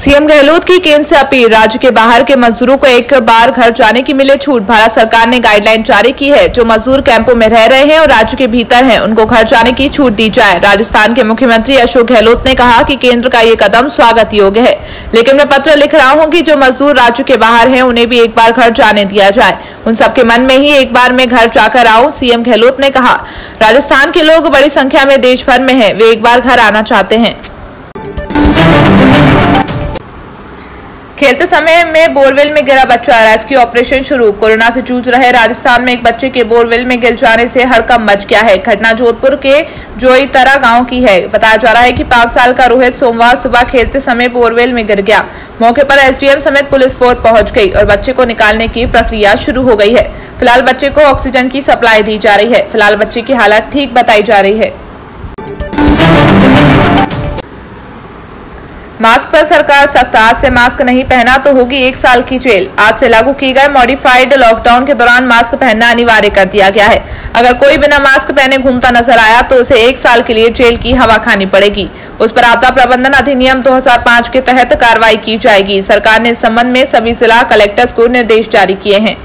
CM Gehlot की केंद्र से अपील, राज्य के बाहर के मजदूरों को एक बार घर जाने की मिले छूट। भारत सरकार ने गाइडलाइन जारी की है। जो मजदूर कैंपों में रह रहे हैं और राज्य के भीतर हैं, उनको घर जाने की छूट दी जाए। राजस्थान के मुख्यमंत्री अशोक गहलोत ने कहा कि केंद्र का ये कदम स्वागत योग्य है, लेकिन मैं पत्र लिख रहा हूँ कि जो मजदूर राज्य के बाहर है उन्हें भी एक बार घर जाने दिया जाए। उन सबके मन में ही एक बार मैं घर जाकर आऊँ, सीएम गहलोत ने कहा। राजस्थान के लोग बड़ी संख्या में देश भर में है, वे एक बार घर आना चाहते हैं। खेलते समय में बोरवेल में गिरा बच्चा, रेस्क्यू ऑपरेशन शुरू। कोरोना से जूझ रहे राजस्थान में एक बच्चे के बोरवेल में गिर जाने से हड़कंप मच गया है। घटना जोधपुर के जोईतरा गांव की है। बताया जा रहा है कि 5 साल का रोहित सोमवार सुबह खेलते समय बोरवेल में गिर गया। मौके पर एसडीएम समेत पुलिस फोर्स पहुंच गई और बच्चे को निकालने की प्रक्रिया शुरू हो गई है। फिलहाल बच्चे को ऑक्सीजन की सप्लाई दी जा रही है। फिलहाल बच्चे की हालत ठीक बताई जा रही है। मास्क पर सरकार सख्त, आज से मास्क नहीं पहना तो होगी 1 साल की जेल। आज से लागू किए गए मॉडिफाइड लॉकडाउन के दौरान मास्क पहनना अनिवार्य कर दिया गया है। अगर कोई बिना मास्क पहने घूमता नजर आया तो उसे 1 साल के लिए जेल की हवा खानी पड़ेगी। उस पर आपदा प्रबंधन अधिनियम 2005 के तहत कार्रवाई की जाएगी। सरकार ने इस संबंध में सभी जिला कलेक्टर्स को निर्देश जारी किए हैं।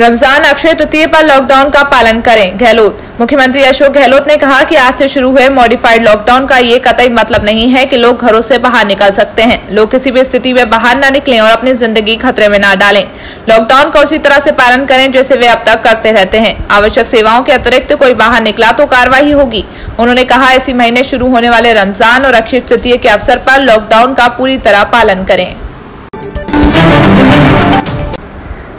रमजान अक्षय तृतीय पर लॉकडाउन का पालन करें, गहलोत। मुख्यमंत्री अशोक गहलोत ने कहा कि आज से शुरू हुए मॉडिफाइड लॉकडाउन का ये कतई मतलब नहीं है कि लोग घरों से बाहर निकल सकते हैं। लोग किसी भी स्थिति में बाहर न निकलें और अपनी जिंदगी खतरे में न डालें। लॉकडाउन का उसी तरह से पालन करें जैसे वे अब तक करते रहते हैं। आवश्यक सेवाओं के अतिरिक्त कोई बाहर निकला तो कार्रवाई होगी। उन्होंने कहा, इसी महीने शुरू होने वाले रमजान और अक्षय तृतीय के अवसर पर लॉकडाउन का पूरी तरह पालन करें।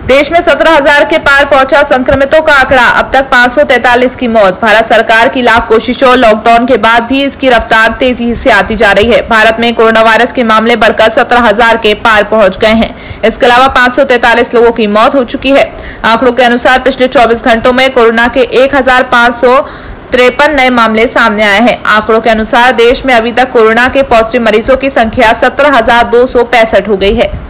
देश में 17,000 के पार पहुंचा संक्रमितों का आंकड़ा, अब तक 543 की मौत। भारत सरकार की लाख कोशिशों, लॉकडाउन के बाद भी इसकी रफ्तार तेजी से आती जा रही है। भारत में कोरोना वायरस के मामले बढ़कर 17,000 के पार पहुंच गए हैं। इसके अलावा 543 लोगों की मौत हो चुकी है। आंकड़ों के अनुसार पिछले 24 घंटों में कोरोना के 1,553 नए मामले सामने आए हैं। आंकड़ों के अनुसार देश में अभी तक कोरोना के पॉजिटिव मरीजों की संख्या 17,265 हो गई है।